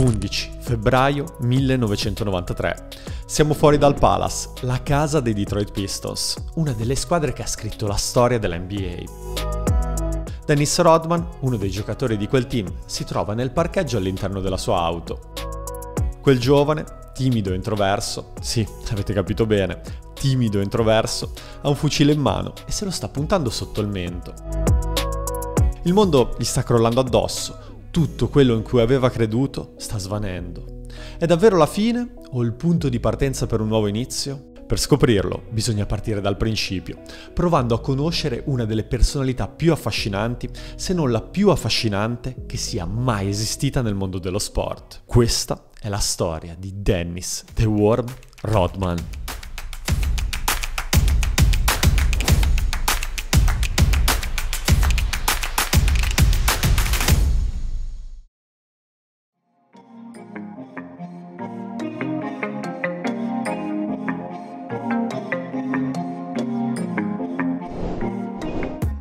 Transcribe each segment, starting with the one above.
11 febbraio 1993. Siamo fuori dal Palace, la casa dei Detroit Pistons, una delle squadre che ha scritto la storia dell'NBA. Dennis Rodman, uno dei giocatori di quel team, si trova nel parcheggio all'interno della sua auto. Quel giovane, timido e introverso, sì, avete capito bene, timido e introverso, ha un fucile in mano e se lo sta puntando sotto il mento. Il mondo gli sta crollando addosso, tutto quello in cui aveva creduto sta svanendo. È davvero la fine o il punto di partenza per un nuovo inizio? Per scoprirlo bisogna partire dal principio, provando a conoscere una delle personalità più affascinanti, se non la più affascinante, che sia mai esistita nel mondo dello sport. Questa è la storia di Dennis "The Worm" Rodman.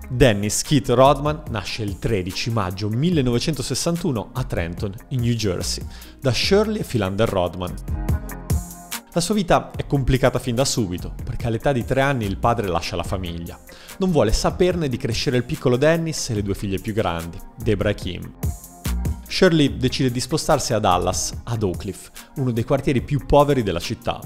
Dennis Keith Rodman nasce il 13 maggio 1961 a Trenton, in New Jersey, da Shirley e Philander Rodman. La sua vita è complicata fin da subito, perché all'età di 3 anni il padre lascia la famiglia. Non vuole saperne di crescere il piccolo Dennis e le due figlie più grandi, Debra e Kim. Shirley decide di spostarsi a Dallas, ad Oak Cliff, uno dei quartieri più poveri della città.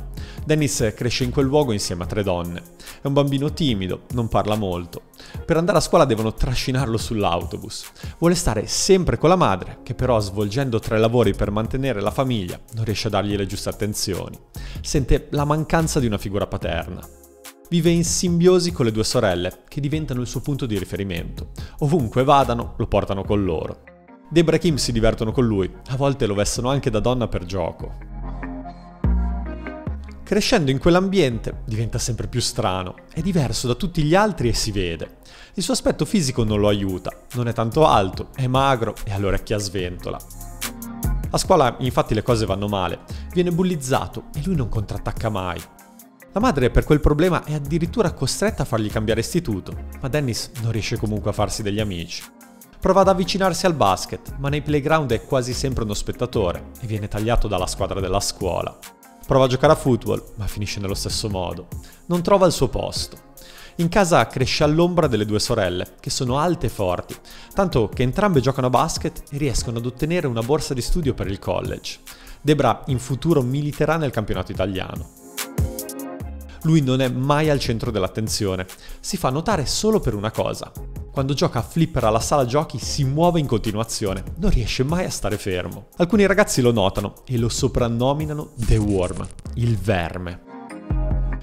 Dennis cresce in quel luogo insieme a 3 donne. È un bambino timido, non parla molto. Per andare a scuola devono trascinarlo sull'autobus. Vuole stare sempre con la madre, che però svolgendo 3 lavori per mantenere la famiglia non riesce a dargli le giuste attenzioni. Sente la mancanza di una figura paterna. Vive in simbiosi con le 2 sorelle, che diventano il suo punto di riferimento. Ovunque vadano, lo portano con loro. Debra e Kim si divertono con lui, a volte lo vestono anche da donna per gioco. Crescendo in quell'ambiente diventa sempre più strano, è diverso da tutti gli altri e si vede. Il suo aspetto fisico non lo aiuta, non è tanto alto, è magro e ha l'orecchia a sventola. A scuola infatti le cose vanno male, viene bullizzato e lui non contrattacca mai. La madre per quel problema è addirittura costretta a fargli cambiare istituto, ma Dennis non riesce comunque a farsi degli amici. Prova ad avvicinarsi al basket, ma nei playground è quasi sempre uno spettatore e viene tagliato dalla squadra della scuola. Prova a giocare a football, ma finisce nello stesso modo. Non trova il suo posto. In casa cresce all'ombra delle 2 sorelle, che sono alte e forti, tanto che entrambe giocano a basket e riescono ad ottenere una borsa di studio per il college. Debra in futuro militerà nel campionato italiano. Lui non è mai al centro dell'attenzione, si fa notare solo per una cosa. Quando gioca a flipper alla sala giochi si muove in continuazione, non riesce mai a stare fermo. Alcuni ragazzi lo notano e lo soprannominano "The Worm", il verme.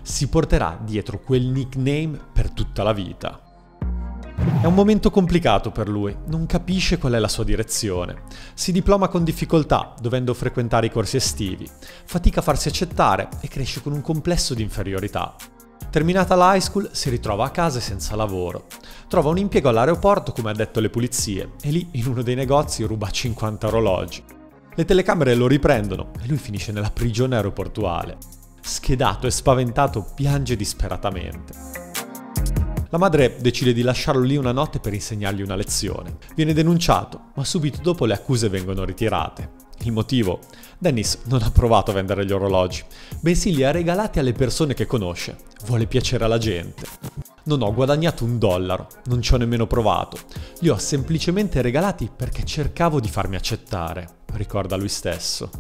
Si porterà dietro quel nickname per tutta la vita. È un momento complicato per lui, non capisce qual è la sua direzione. Si diploma con difficoltà, dovendo frequentare i corsi estivi. Fatica a farsi accettare e cresce con un complesso di inferiorità. Terminata l'high school si ritrova a casa e senza lavoro. Trova un impiego all'aeroporto come addetto alle pulizie e lì in uno dei negozi ruba 50 orologi. Le telecamere lo riprendono e lui finisce nella prigione aeroportuale. Schedato e spaventato piange disperatamente. La madre decide di lasciarlo lì una notte per insegnargli una lezione. Viene denunciato, ma subito dopo le accuse vengono ritirate. Il motivo? Dennis non ha provato a vendere gli orologi, bensì li ha regalati alle persone che conosce. Vuole piacere alla gente. Non ho guadagnato $1, non ci ho nemmeno provato. Li ho semplicemente regalati perché cercavo di farmi accettare, ricorda lui stesso.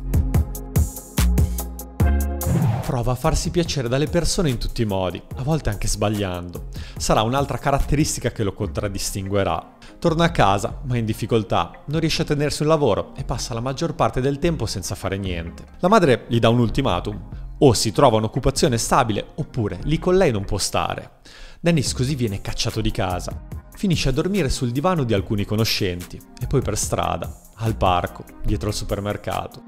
Prova a farsi piacere dalle persone in tutti i modi, a volte anche sbagliando. Sarà un'altra caratteristica che lo contraddistinguerà. Torna a casa, ma in difficoltà, non riesce a tenersi un lavoro e passa la maggior parte del tempo senza fare niente. La madre gli dà un ultimatum: o si trova un'occupazione stabile, oppure lì con lei non può stare. Dennis così viene cacciato di casa. Finisce a dormire sul divano di alcuni conoscenti, e poi per strada, al parco, dietro al supermercato.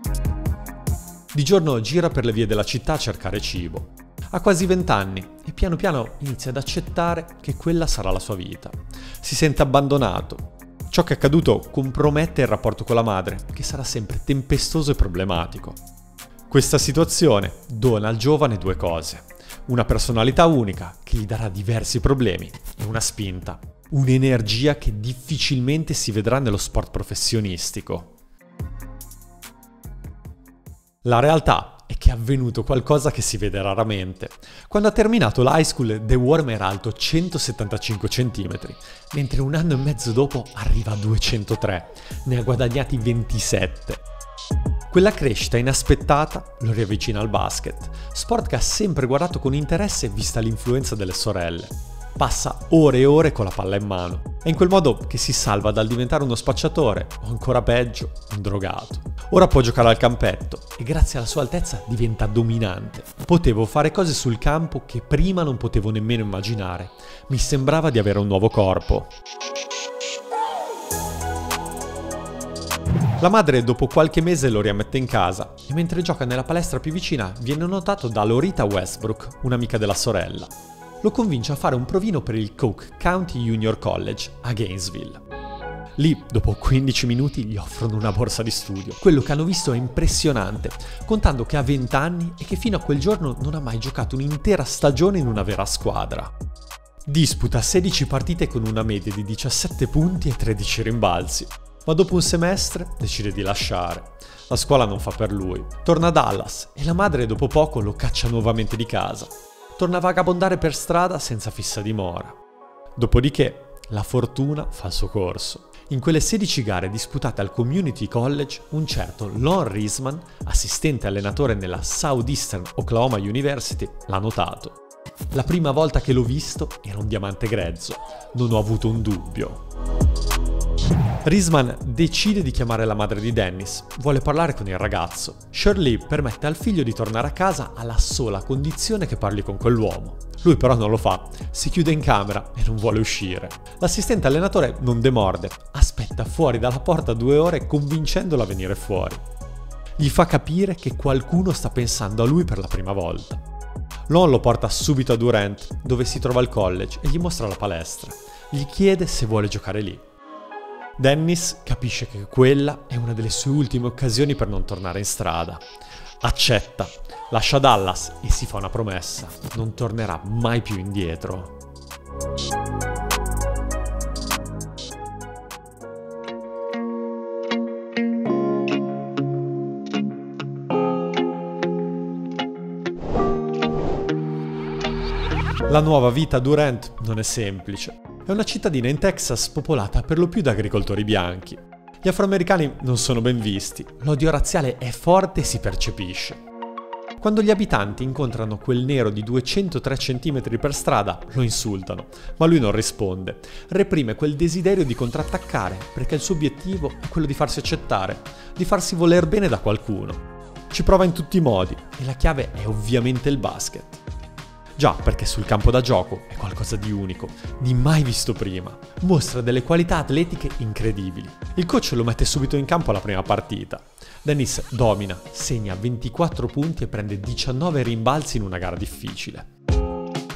Di giorno gira per le vie della città a cercare cibo. Ha quasi 20 anni e piano piano inizia ad accettare che quella sarà la sua vita. Si sente abbandonato. Ciò che è accaduto compromette il rapporto con la madre, che sarà sempre tempestoso e problematico. Questa situazione dona al giovane 2 cose. Una personalità unica, che gli darà diversi problemi, e una spinta. Un'energia che difficilmente si vedrà nello sport professionistico. La realtà è che è avvenuto qualcosa che si vede raramente. Quando ha terminato l'high school, The Worm era alto 175 cm, mentre un anno e mezzo dopo arriva a 203, ne ha guadagnati 27. Quella crescita inaspettata lo riavvicina al basket, sport che ha sempre guardato con interesse vista l'influenza delle sorelle. Passa ore e ore con la palla in mano. È in quel modo che si salva dal diventare uno spacciatore, o ancora peggio, un drogato. Ora può giocare al campetto e grazie alla sua altezza diventa dominante. Potevo fare cose sul campo che prima non potevo nemmeno immaginare. Mi sembrava di avere un nuovo corpo. La madre dopo qualche mese lo riammette in casa e mentre gioca nella palestra più vicina viene notato da Lorita Westbrook, un'amica della sorella. Lo convince a fare un provino per il Cook County Junior College a Gainesville. Lì, dopo 15 minuti, gli offrono una borsa di studio. Quello che hanno visto è impressionante, contando che ha 20 anni e che fino a quel giorno non ha mai giocato un'intera stagione in una vera squadra. Disputa 16 partite con una media di 17 punti e 13 rimbalzi. Ma dopo un semestre decide di lasciare. La scuola non fa per lui. Torna a Dallas e la madre dopo poco lo caccia nuovamente di casa. Torna a vagabondare per strada senza fissa dimora. Dopodiché la fortuna fa il suo corso. In quelle 16 gare disputate al Community College, un certo Lon Reisman, assistente allenatore nella Southeastern Oklahoma University, l'ha notato. La prima volta che l'ho visto era un diamante grezzo, non ho avuto un dubbio. Reisman decide di chiamare la madre di Dennis, vuole parlare con il ragazzo. Shirley permette al figlio di tornare a casa alla sola condizione che parli con quell'uomo. Lui però non lo fa, si chiude in camera e non vuole uscire. L'assistente allenatore non demorde, aspetta fuori dalla porta 2 ore convincendola a venire fuori. Gli fa capire che qualcuno sta pensando a lui per la prima volta. Lon lo porta subito a Durant, dove si trova al college, e gli mostra la palestra. Gli chiede se vuole giocare lì. Dennis capisce che quella è una delle sue ultime occasioni per non tornare in strada. Accetta, lascia Dallas e si fa una promessa: non tornerà mai più indietro. La nuova vita a Durant non è semplice. È una cittadina in Texas popolata per lo più da agricoltori bianchi. Gli afroamericani non sono ben visti, l'odio razziale è forte e si percepisce. Quando gli abitanti incontrano quel nero di 203 cm per strada, lo insultano, ma lui non risponde. Reprime quel desiderio di contrattaccare, perché il suo obiettivo è quello di farsi accettare, di farsi voler bene da qualcuno. Ci prova in tutti i modi e la chiave è ovviamente il basket. Già, perché sul campo da gioco è qualcosa di unico, di mai visto prima. Mostra delle qualità atletiche incredibili. Il coach lo mette subito in campo alla prima partita. Dennis domina, segna 24 punti e prende 19 rimbalzi in una gara difficile.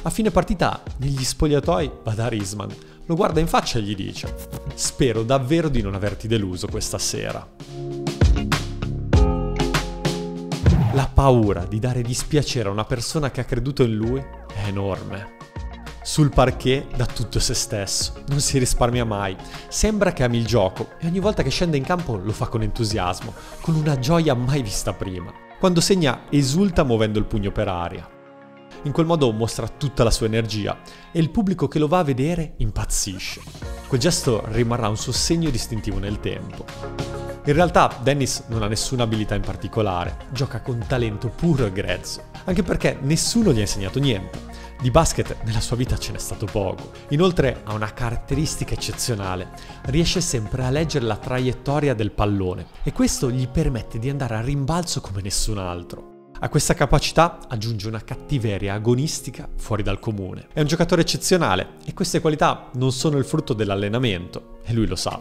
A fine partita, negli spogliatoi, va da Reisman, lo guarda in faccia e gli dice: "Spero davvero di non averti deluso questa sera". La paura di dare dispiacere a una persona che ha creduto in lui è enorme. Sul parquet dà tutto se stesso, non si risparmia mai, sembra che ami il gioco e ogni volta che scende in campo lo fa con entusiasmo, con una gioia mai vista prima. Quando segna esulta muovendo il pugno per aria. In quel modo mostra tutta la sua energia e il pubblico che lo va a vedere impazzisce. Quel gesto rimarrà un suo segno distintivo nel tempo. In realtà Dennis non ha nessuna abilità in particolare, gioca con talento puro e grezzo, anche perché nessuno gli ha insegnato niente. Di basket nella sua vita ce n'è stato poco. Inoltre ha una caratteristica eccezionale, riesce sempre a leggere la traiettoria del pallone e questo gli permette di andare a rimbalzo come nessun altro. A questa capacità aggiunge una cattiveria agonistica fuori dal comune. È un giocatore eccezionale e queste qualità non sono il frutto dell'allenamento e lui lo sa.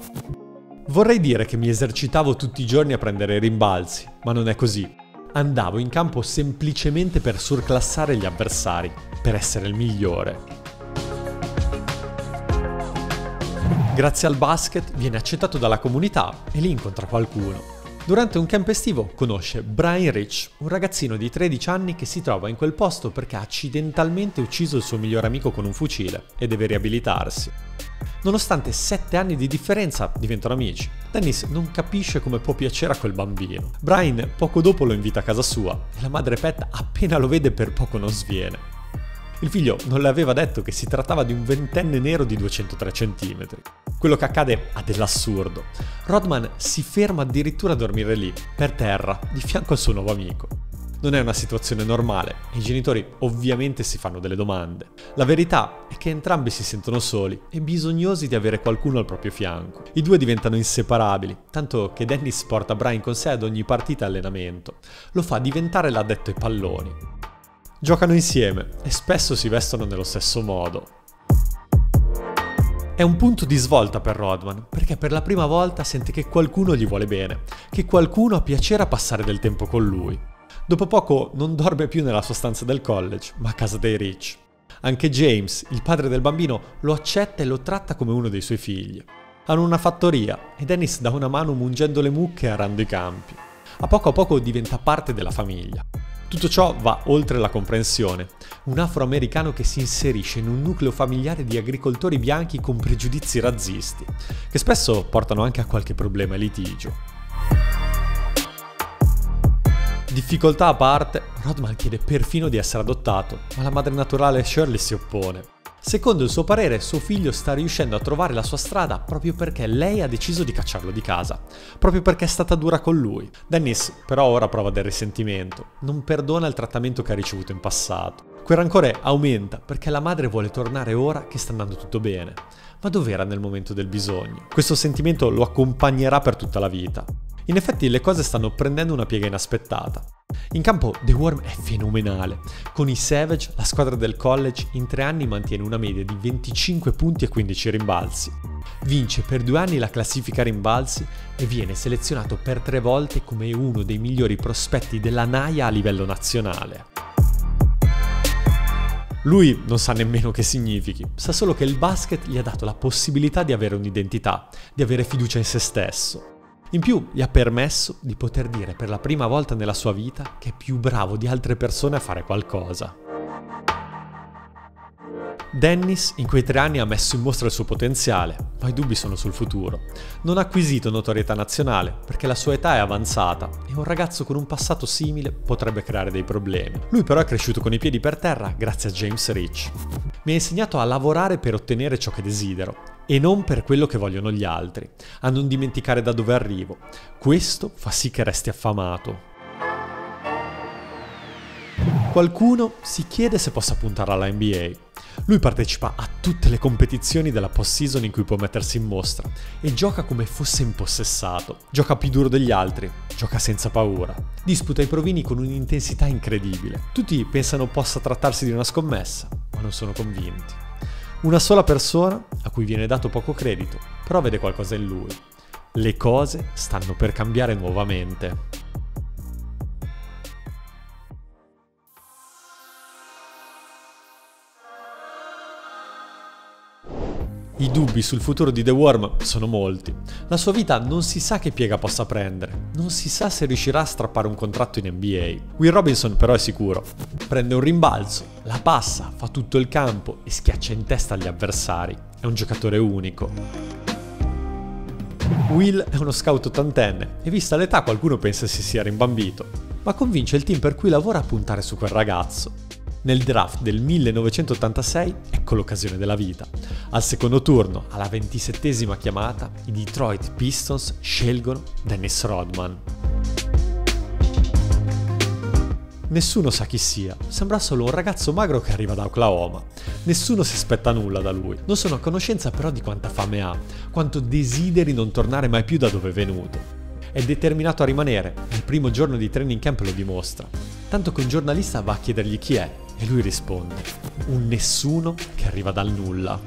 Vorrei dire che mi esercitavo tutti i giorni a prendere rimbalzi, ma non è così. Andavo in campo semplicemente per surclassare gli avversari, per essere il migliore. Grazie al basket viene accettato dalla comunità e lì incontra qualcuno. Durante un camp estivo conosce Brian Rich, un ragazzino di 13 anni che si trova in quel posto perché ha accidentalmente ucciso il suo miglior amico con un fucile e deve riabilitarsi. Nonostante 7 anni di differenza diventano amici. Dennis non capisce come può piacere a quel bambino. Brian poco dopo lo invita a casa sua e la madre Pet appena lo vede per poco non sviene. Il figlio non le aveva detto che si trattava di un ventenne nero di 203 cm. Quello che accade ha dell'assurdo. Rodman si ferma addirittura a dormire lì, per terra, di fianco al suo nuovo amico. Non è una situazione normale e i genitori ovviamente si fanno delle domande. La verità è che entrambi si sentono soli e bisognosi di avere qualcuno al proprio fianco. I due diventano inseparabili, tanto che Dennis porta Brian con sé ad ogni partita allenamento. Lo fa diventare l'addetto ai palloni. Giocano insieme e spesso si vestono nello stesso modo. È un punto di svolta per Rodman, perché per la prima volta sente che qualcuno gli vuole bene, che qualcuno ha piacere a passare del tempo con lui. Dopo poco non dorme più nella sua stanza del college, ma a casa dei Rich. Anche James, il padre del bambino, lo accetta e lo tratta come uno dei suoi figli. Hanno una fattoria e Dennis dà una mano mungendo le mucche e arando i campi. A poco diventa parte della famiglia. Tutto ciò va oltre la comprensione. Un afroamericano che si inserisce in un nucleo familiare di agricoltori bianchi con pregiudizi razzisti, che spesso portano anche a qualche problema e litigio. Difficoltà a parte, Rodman chiede perfino di essere adottato, ma la madre naturale Shirley si oppone. Secondo il suo parere, suo figlio sta riuscendo a trovare la sua strada proprio perché lei ha deciso di cacciarlo di casa, proprio perché è stata dura con lui. Dennis però ora prova del risentimento, non perdona il trattamento che ha ricevuto in passato. Quel rancore aumenta perché la madre vuole tornare ora che sta andando tutto bene, ma dov'era nel momento del bisogno? Questo sentimento lo accompagnerà per tutta la vita. In effetti le cose stanno prendendo una piega inaspettata. In campo The Worm è fenomenale. Con i Savage la squadra del college in 3 anni mantiene una media di 25 punti e 15 rimbalzi. Vince per 2 anni la classifica rimbalzi e viene selezionato per 3 volte come uno dei migliori prospetti della NAIA a livello nazionale. Lui non sa nemmeno che significhi, sa solo che il basket gli ha dato la possibilità di avere un'identità, di avere fiducia in se stesso. In più gli ha permesso di poter dire per la prima volta nella sua vita che è più bravo di altre persone a fare qualcosa. Dennis in quei 3 anni ha messo in mostra il suo potenziale, ma i dubbi sono sul futuro. Non ha acquisito notorietà nazionale perché la sua età è avanzata e un ragazzo con un passato simile potrebbe creare dei problemi. Lui però è cresciuto con i piedi per terra grazie a James Rich. Mi ha insegnato a lavorare per ottenere ciò che desidero e non per quello che vogliono gli altri, a non dimenticare da dove arrivo. Questo fa sì che resti affamato. Qualcuno si chiede se possa puntare alla NBA. Lui partecipa a tutte le competizioni della post-season in cui può mettersi in mostra e gioca come fosse impossessato. Gioca più duro degli altri, gioca senza paura. Disputa i provini con un'intensità incredibile. Tutti pensano possa trattarsi di una scommessa, ma non sono convinti. Una sola persona, a cui viene dato poco credito, però vede qualcosa in lui. Le cose stanno per cambiare nuovamente. I dubbi sul futuro di The Worm sono molti. La sua vita non si sa che piega possa prendere, non si sa se riuscirà a strappare un contratto in NBA. Will Robinson però è sicuro. Prende un rimbalzo, la passa, fa tutto il campo e schiaccia in testa agli avversari. È un giocatore unico. Will è uno scout 80enne e vista l'età qualcuno pensa si sia rimbambito, ma convince il team per cui lavora a puntare su quel ragazzo. Nel draft del 1986, ecco l'occasione della vita. Al secondo turno, alla 27ª chiamata, i Detroit Pistons scelgono Dennis Rodman. Nessuno sa chi sia, sembra solo un ragazzo magro che arriva da Oklahoma. Nessuno si aspetta nulla da lui, non sono a conoscenza però di quanta fame ha, quanto desideri non tornare mai più da dove è venuto. È determinato a rimanere e il primo giorno di training camp lo dimostra, tanto che un giornalista va a chiedergli chi è. E lui risponde, un nessuno che arriva dal nulla.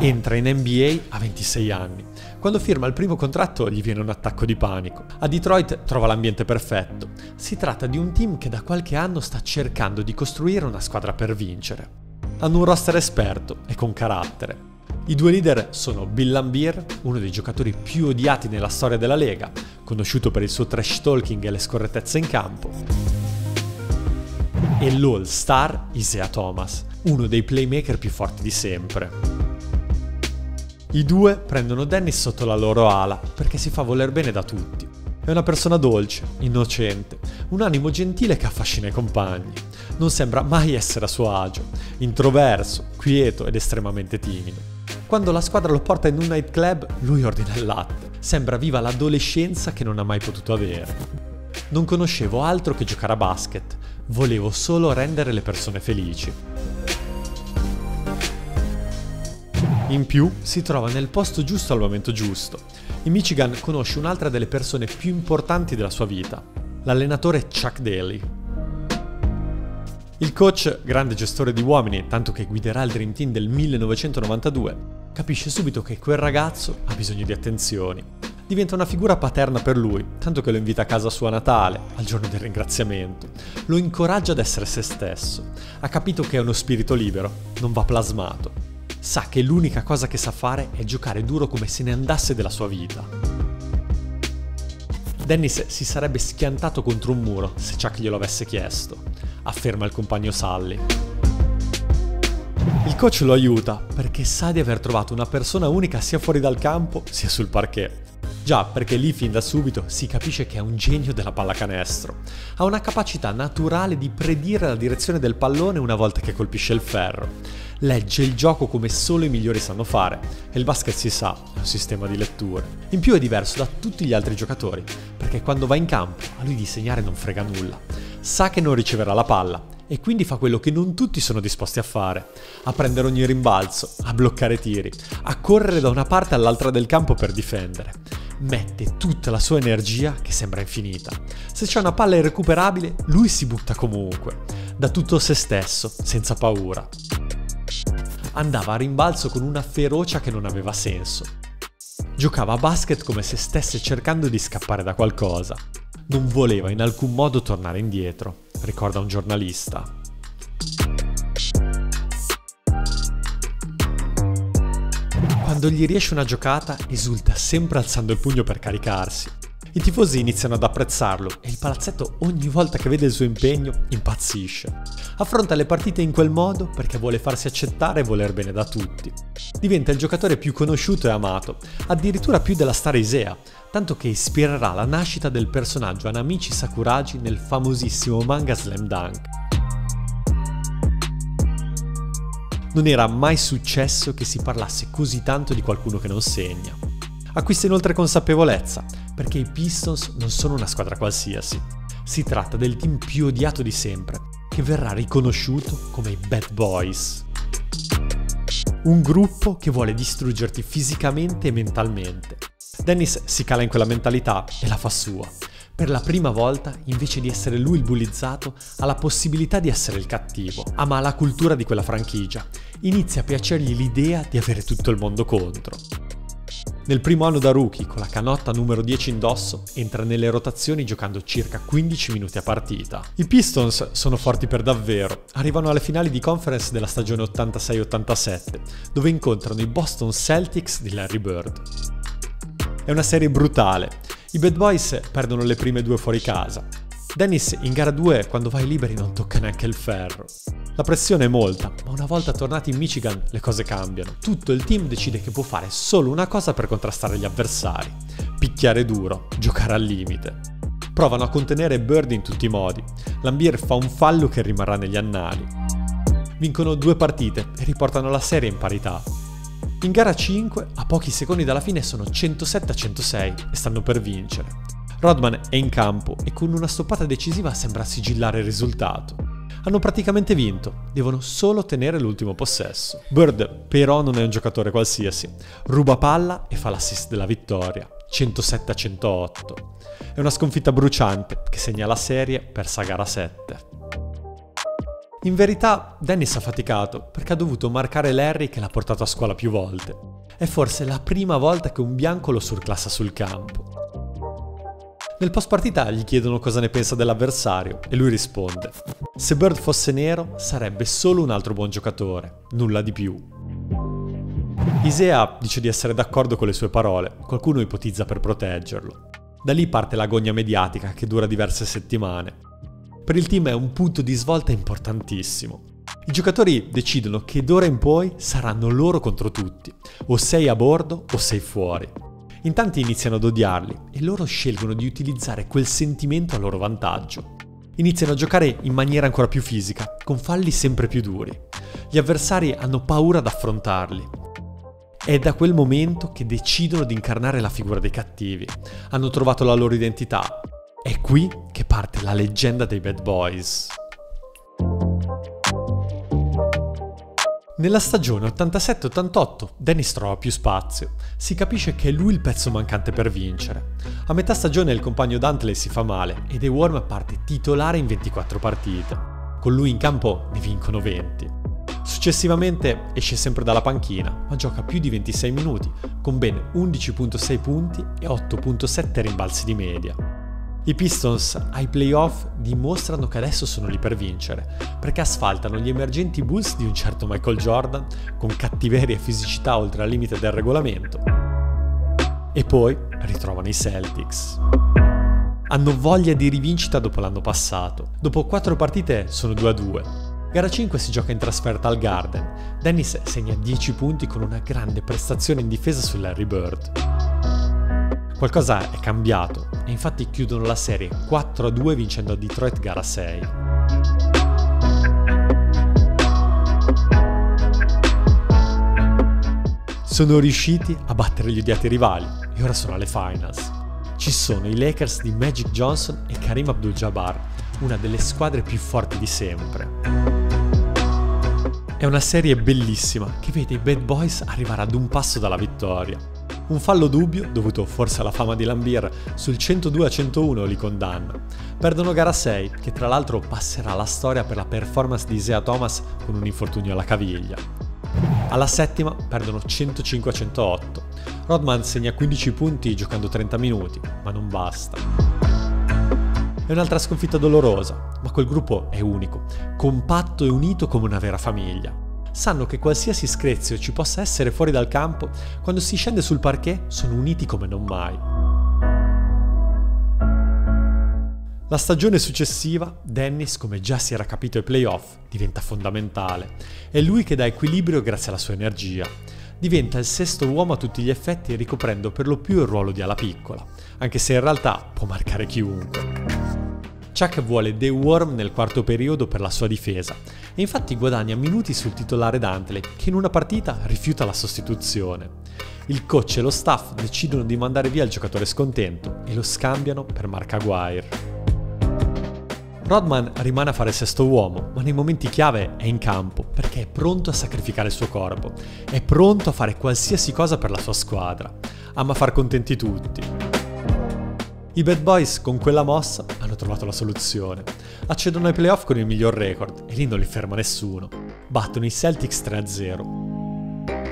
Entra in NBA a 26 anni. Quando firma il primo contratto gli viene un attacco di panico. A Detroit trova l'ambiente perfetto. Si tratta di un team che da qualche anno sta cercando di costruire una squadra per vincere. Hanno un roster esperto e con carattere. I due leader sono Bill Laimbeer, uno dei giocatori più odiati nella storia della Lega, conosciuto per il suo trash talking e le scorrettezze in campo, e l'all-star Isiah Thomas, uno dei playmaker più forti di sempre. I due prendono Dennis sotto la loro ala perché si fa voler bene da tutti. È una persona dolce, innocente, un animo gentile che affascina i compagni. Non sembra mai essere a suo agio, introverso, quieto ed estremamente timido. Quando la squadra lo porta in un nightclub, lui ordina il latte. Sembra viva l'adolescenza che non ha mai potuto avere. Non conoscevo altro che giocare a basket, volevo solo rendere le persone felici. In più, si trova nel posto giusto al momento giusto. In Michigan conosce un'altra delle persone più importanti della sua vita, l'allenatore Chuck Daly. Il coach, grande gestore di uomini, tanto che guiderà il Dream Team del 1992, capisce subito che quel ragazzo ha bisogno di attenzioni. Diventa una figura paterna per lui, tanto che lo invita a casa sua a Natale, al giorno del ringraziamento. Lo incoraggia ad essere se stesso. Ha capito che è uno spirito libero, non va plasmato. Sa che l'unica cosa che sa fare è giocare duro come se ne andasse della sua vita. Dennis si sarebbe schiantato contro un muro se Chuck glielo avesse chiesto, afferma il compagno Sally. Il coach lo aiuta perché sa di aver trovato una persona unica sia fuori dal campo sia sul parquet. Già, perché lì fin da subito si capisce che è un genio della pallacanestro. Ha una capacità naturale di predire la direzione del pallone una volta che colpisce il ferro. Legge il gioco come solo i migliori sanno fare, e il basket si sa, è un sistema di letture. In più è diverso da tutti gli altri giocatori, perché quando va in campo a lui di segnare non frega nulla. Sa che non riceverà la palla, e quindi fa quello che non tutti sono disposti a fare, a prendere ogni rimbalzo, a bloccare tiri, a correre da una parte all'altra del campo per difendere. Mette tutta la sua energia che sembra infinita. Se c'è una palla irrecuperabile, lui si butta comunque, da tutto se stesso, senza paura. Andava a rimbalzo con una ferocia che non aveva senso. Giocava a basket come se stesse cercando di scappare da qualcosa. Non voleva in alcun modo tornare indietro, ricorda un giornalista. Quando gli riesce una giocata, esulta sempre alzando il pugno per caricarsi. I tifosi iniziano ad apprezzarlo e il palazzetto ogni volta che vede il suo impegno impazzisce. Affronta le partite in quel modo perché vuole farsi accettare e voler bene da tutti. Diventa il giocatore più conosciuto e amato, addirittura più della star Isiah, tanto che ispirerà la nascita del personaggio Hanamichi Sakuragi nel famosissimo manga Slam Dunk. Non era mai successo che si parlasse così tanto di qualcuno che non segna. Acquista inoltre consapevolezza, perché i Pistons non sono una squadra qualsiasi. Si tratta del team più odiato di sempre, che verrà riconosciuto come i Bad Boys. Un gruppo che vuole distruggerti fisicamente e mentalmente. Dennis si cala in quella mentalità e la fa sua. Per la prima volta, invece di essere lui il bullizzato, ha la possibilità di essere il cattivo. Ama la cultura di quella franchigia. Inizia a piacergli l'idea di avere tutto il mondo contro. Nel primo anno da rookie, con la canotta numero 10 indosso, entra nelle rotazioni giocando circa 15 minuti a partita. I Pistons sono forti per davvero, arrivano alle finali di conference della stagione 86-87, dove incontrano i Boston Celtics di Larry Bird. È una serie brutale, i Bad Boys perdono le prime due fuori casa. Dennis in gara 2 quando va ai liberi non tocca neanche il ferro. La pressione è molta, ma una volta tornati in Michigan le cose cambiano. Tutto il team decide che può fare solo una cosa per contrastare gli avversari: picchiare duro, giocare al limite. Provano a contenere Bird in tutti i modi. Laimbeer fa un fallo che rimarrà negli annali. Vincono due partite e riportano la serie in parità. In gara 5, a pochi secondi dalla fine, sono 107-106 e stanno per vincere. Rodman è in campo e con una stoppata decisiva sembra sigillare il risultato. Hanno praticamente vinto, devono solo tenere l'ultimo possesso. Bird però non è un giocatore qualsiasi, ruba palla e fa l'assist della vittoria, 107-108. È una sconfitta bruciante che segna la serie persa a gara 7. In verità Dennis ha faticato perché ha dovuto marcare Larry che l'ha portato a scuola più volte. È forse la prima volta che un bianco lo surclassa sul campo. Nel post partita gli chiedono cosa ne pensa dell'avversario e lui risponde: se Bird fosse nero sarebbe solo un altro buon giocatore, nulla di più. Isiah dice di essere d'accordo con le sue parole, qualcuno ipotizza per proteggerlo. Da lì parte l'agonia mediatica che dura diverse settimane. Per il team è un punto di svolta importantissimo. I giocatori decidono che d'ora in poi saranno loro contro tutti, o sei a bordo o sei fuori. In tanti iniziano ad odiarli e loro scelgono di utilizzare quel sentimento a loro vantaggio. Iniziano a giocare in maniera ancora più fisica, con falli sempre più duri. Gli avversari hanno paura ad affrontarli. È da quel momento che decidono di incarnare la figura dei cattivi. Hanno trovato la loro identità. È qui che parte la leggenda dei Bad Boys. Nella stagione 87-88 Dennis trova più spazio, si capisce che è lui il pezzo mancante per vincere. A metà stagione il compagno Dantley si fa male e The Worm parte titolare in 24 partite. Con lui in campo ne vincono 20. Successivamente esce sempre dalla panchina, ma gioca più di 26 minuti, con ben 11.6 punti e 8.7 rimbalzi di media. I Pistons ai playoff dimostrano che adesso sono lì per vincere, perché asfaltano gli emergenti Bulls di un certo Michael Jordan, con cattiveria e fisicità oltre al limite del regolamento. E poi ritrovano i Celtics. Hanno voglia di rivincita dopo l'anno passato. Dopo 4 partite sono 2-2. Gara 5 si gioca in trasferta al Garden. Dennis segna 10 punti con una grande prestazione in difesa su Larry Bird. Qualcosa è cambiato e infatti chiudono la serie 4-2 vincendo a Detroit gara 6. Sono riusciti a battere gli odiati rivali e ora sono alle finals. Ci sono i Lakers di Magic Johnson e Kareem Abdul-Jabbar, una delle squadre più forti di sempre. È una serie bellissima che vede i Bad Boys arrivare ad un passo dalla vittoria. Un fallo dubbio, dovuto forse alla fama di Laimbeer, sul 102-101 li condanna. Perdono gara 6, che tra l'altro passerà alla storia per la performance di Isiah Thomas con un infortunio alla caviglia. Alla settima perdono 105-108. Rodman segna 15 punti giocando 30 minuti, ma non basta. È un'altra sconfitta dolorosa. Ma quel gruppo è unico, compatto e unito come una vera famiglia. Sanno che qualsiasi screzio ci possa essere fuori dal campo, quando si scende sul parquet sono uniti come non mai. La stagione successiva, Dennis, come già si era capito ai playoff, diventa fondamentale. È lui che dà equilibrio grazie alla sua energia. Diventa il sesto uomo a tutti gli effetti, ricoprendo per lo più il ruolo di ala piccola, anche se in realtà può marcare chiunque. Chuck vuole The Worm nel quarto periodo per la sua difesa e infatti guadagna minuti sul titolare Dantley, che in una partita rifiuta la sostituzione. Il coach e lo staff decidono di mandare via il giocatore scontento e lo scambiano per Mark Aguirre. Rodman rimane a fare sesto uomo, ma nei momenti chiave è in campo perché è pronto a sacrificare il suo corpo, è pronto a fare qualsiasi cosa per la sua squadra, ama far contenti tutti. I Bad Boys con quella mossa hanno trovato la soluzione. Accedono ai playoff con il miglior record e lì non li ferma nessuno. Battono i Celtics 3-0.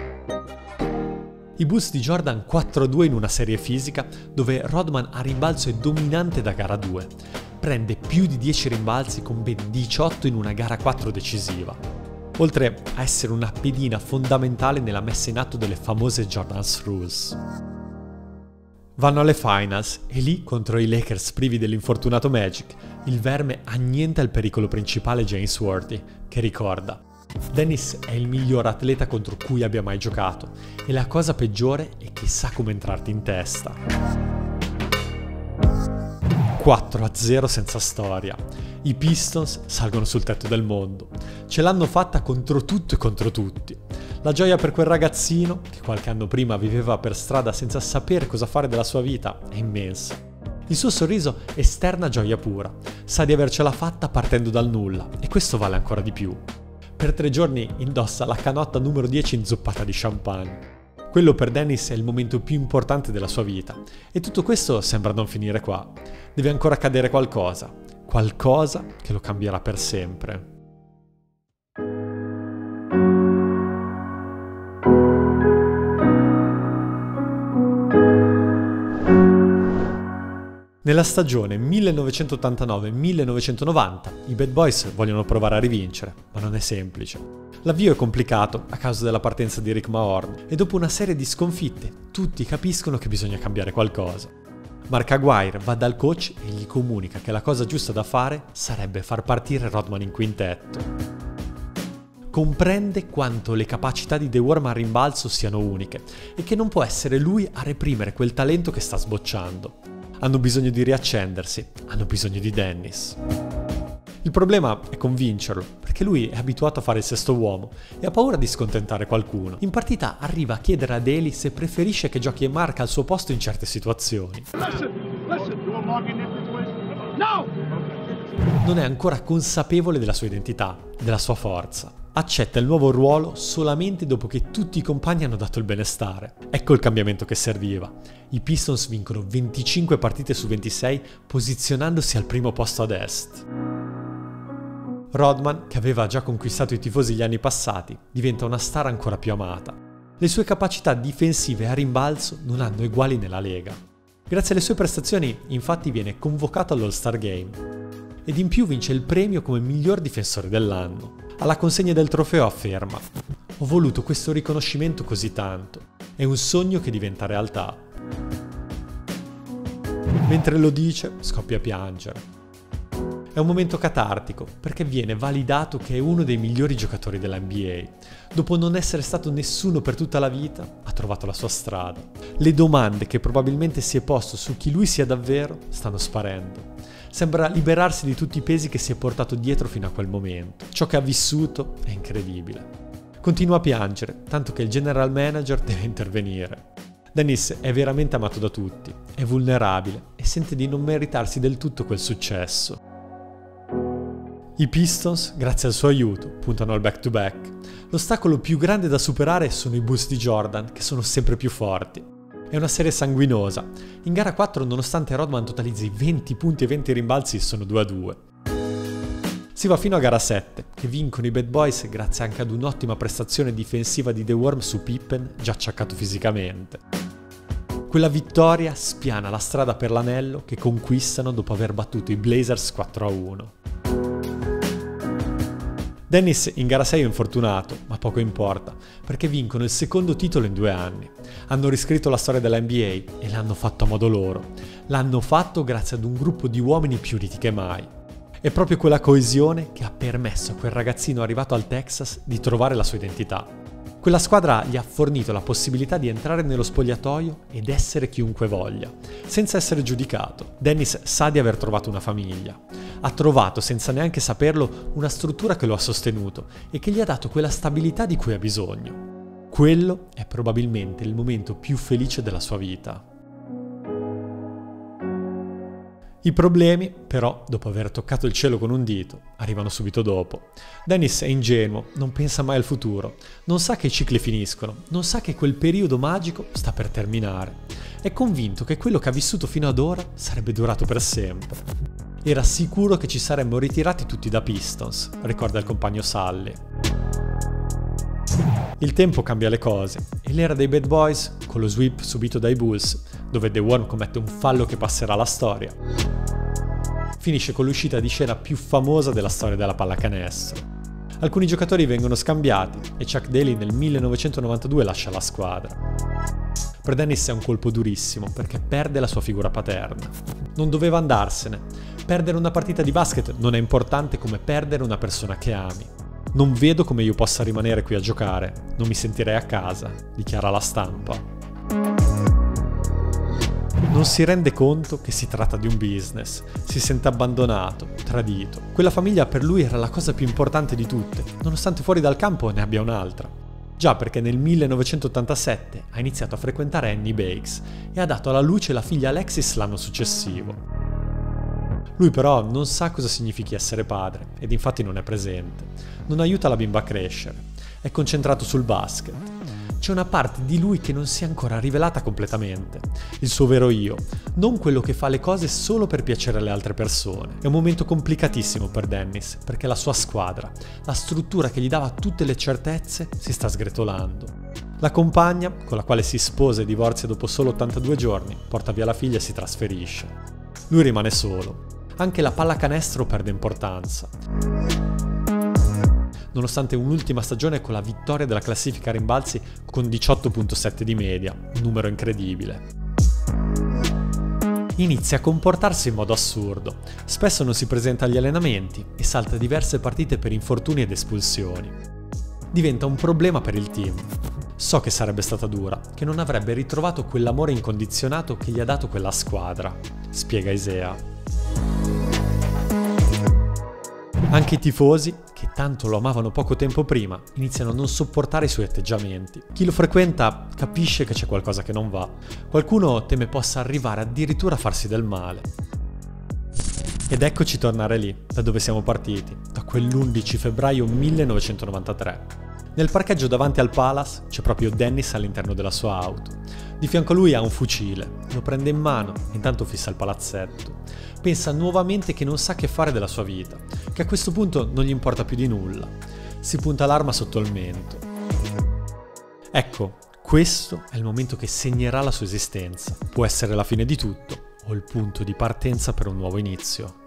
I Bulls di Jordan 4-2 in una serie fisica dove Rodman a rimbalzo è dominante da gara 2. Prende più di 10 rimbalzi con ben 18 in una gara 4 decisiva. Oltre a essere una pedina fondamentale nella messa in atto delle famose Jordan's Rules. Vanno alle finals e lì, contro i Lakers privi dell'infortunato Magic, il verme annienta il pericolo principale James Worthy, che ricorda: Dennis è il miglior atleta contro cui abbia mai giocato e la cosa peggiore è che sa come entrarti in testa. 4-0 senza storia. I Pistons salgono sul tetto del mondo. Ce l'hanno fatta contro tutto e contro tutti. La gioia per quel ragazzino, che qualche anno prima viveva per strada senza sapere cosa fare della sua vita, è immensa. Il suo sorriso esterna gioia pura, sa di avercela fatta partendo dal nulla, e questo vale ancora di più. Per 3 giorni indossa la canotta numero 10 inzuppata di champagne. Quello per Dennis è il momento più importante della sua vita, e tutto questo sembra non finire qua. Deve ancora accadere qualcosa, qualcosa che lo cambierà per sempre. Nella stagione 1989-1990 i Bad Boys vogliono provare a rivincere, ma non è semplice. L'avvio è complicato a causa della partenza di Rick Mahorn e dopo una serie di sconfitte tutti capiscono che bisogna cambiare qualcosa. Mark Aguirre va dal coach e gli comunica che la cosa giusta da fare sarebbe far partire Rodman in quintetto. Comprende quanto le capacità di The Worm al rimbalzo siano uniche e che non può essere lui a reprimere quel talento che sta sbocciando. Hanno bisogno di riaccendersi, hanno bisogno di Dennis. Il problema è convincerlo, perché lui è abituato a fare il sesto uomo e ha paura di scontentare qualcuno. In partita arriva a chiedere a Daly se preferisce che giochi e marca al suo posto in certe situazioni. Non è ancora consapevole della sua identità, della sua forza. Accetta il nuovo ruolo solamente dopo che tutti i compagni hanno dato il benestare. Ecco il cambiamento che serviva. I Pistons vincono 25 partite su 26, posizionandosi al primo posto ad est. Rodman, che aveva già conquistato i tifosi gli anni passati, diventa una star ancora più amata. Le sue capacità difensive a rimbalzo non hanno eguali nella Lega. Grazie alle sue prestazioni, infatti, viene convocato all'All-Star Game. Ed in più vince il premio come miglior difensore dell'anno. Alla consegna del trofeo afferma: "Ho voluto questo riconoscimento così tanto. È un sogno che diventa realtà". Mentre lo dice, scoppia a piangere. È un momento catartico perché viene validato che è uno dei migliori giocatori della NBA. Dopo non essere stato nessuno per tutta la vita, ha trovato la sua strada. Le domande che probabilmente si è posto su chi lui sia davvero stanno sparendo. Sembra liberarsi di tutti i pesi che si è portato dietro fino a quel momento. Ciò che ha vissuto è incredibile. Continua a piangere, tanto che il general manager deve intervenire. Dennis è veramente amato da tutti, è vulnerabile e sente di non meritarsi del tutto quel successo. I Pistons, grazie al suo aiuto, puntano al back-to-back. L'ostacolo più grande da superare sono i Bulls di Jordan, che sono sempre più forti. È una serie sanguinosa. In gara 4, nonostante Rodman totalizzi 20 punti e 20 rimbalzi, sono 2-2. Si va fino a gara 7, che vincono i Bad Boys grazie anche ad un'ottima prestazione difensiva di The Worm su Pippen, già acciaccato fisicamente. Quella vittoria spiana la strada per l'anello che conquistano dopo aver battuto i Blazers 4-1. Dennis in gara 6 è infortunato, ma poco importa, perché vincono il secondo titolo in 2 anni. Hanno riscritto la storia della NBA e l'hanno fatto a modo loro. L'hanno fatto grazie ad un gruppo di uomini più uniti che mai. È proprio quella coesione che ha permesso a quel ragazzino arrivato al Texas di trovare la sua identità. Quella squadra gli ha fornito la possibilità di entrare nello spogliatoio ed essere chiunque voglia, senza essere giudicato. Dennis sa di aver trovato una famiglia. Ha trovato, senza neanche saperlo, una struttura che lo ha sostenuto e che gli ha dato quella stabilità di cui ha bisogno. Quello è probabilmente il momento più felice della sua vita. I problemi, però, dopo aver toccato il cielo con un dito, arrivano subito dopo. Dennis è ingenuo, non pensa mai al futuro, non sa che i cicli finiscono, non sa che quel periodo magico sta per terminare. È convinto che quello che ha vissuto fino ad ora sarebbe durato per sempre. Era sicuro che ci saremmo ritirati tutti da Pistons, ricorda il compagno Sally. Il tempo cambia le cose e l'era dei Bad Boys, con lo sweep subito dai Bulls, dove The Worm commette un fallo che passerà alla storia, finisce con l'uscita di scena più famosa della storia della pallacanestro. Alcuni giocatori vengono scambiati e Chuck Daly nel 1992 lascia la squadra. Per Dennis è un colpo durissimo perché perde la sua figura paterna. Non doveva andarsene. Perdere una partita di basket non è importante come perdere una persona che ami. "Non vedo come io possa rimanere qui a giocare, non mi sentirei a casa", dichiara alla stampa. Non si rende conto che si tratta di un business, si sente abbandonato, tradito. Quella famiglia per lui era la cosa più importante di tutte, nonostante fuori dal campo ne abbia un'altra. Già, perché nel 1987 ha iniziato a frequentare Annie Bakes e ha dato alla luce la figlia Alexis l'anno successivo. Lui però non sa cosa significhi essere padre ed infatti non è presente. Non aiuta la bimba a crescere. È concentrato sul basket. C'è una parte di lui che non si è ancora rivelata completamente. Il suo vero io. Non quello che fa le cose solo per piacere alle altre persone. È un momento complicatissimo per Dennis, perché la sua squadra, la struttura che gli dava tutte le certezze, si sta sgretolando. La compagna, con la quale si sposa e divorzia dopo solo 82 giorni, porta via la figlia e si trasferisce. Lui rimane solo. Anche la pallacanestro perde importanza. nonostante un'ultima stagione con la vittoria della classifica rimbalzi con 18.7 di media, un numero incredibile. Inizia a comportarsi in modo assurdo, spesso non si presenta agli allenamenti e salta diverse partite per infortuni ed espulsioni. Diventa un problema per il team. So che sarebbe stata dura, che non avrebbe ritrovato quell'amore incondizionato che gli ha dato quella squadra, spiega Isiah. Anche i tifosi, che tanto lo amavano poco tempo prima, iniziano a non sopportare i suoi atteggiamenti. Chi lo frequenta capisce che c'è qualcosa che non va. Qualcuno teme possa arrivare addirittura a farsi del male. Ed eccoci tornare lì, da dove siamo partiti, da quell'11 febbraio 1993. Nel parcheggio davanti al Palace c'è proprio Dennis all'interno della sua auto. Di fianco a lui ha un fucile, lo prende in mano e intanto fissa il palazzetto. Pensa nuovamente che non sa che fare della sua vita, che a questo punto non gli importa più di nulla. Si punta l'arma sotto il mento. Ecco, questo è il momento che segnerà la sua esistenza. Può essere la fine di tutto o il punto di partenza per un nuovo inizio.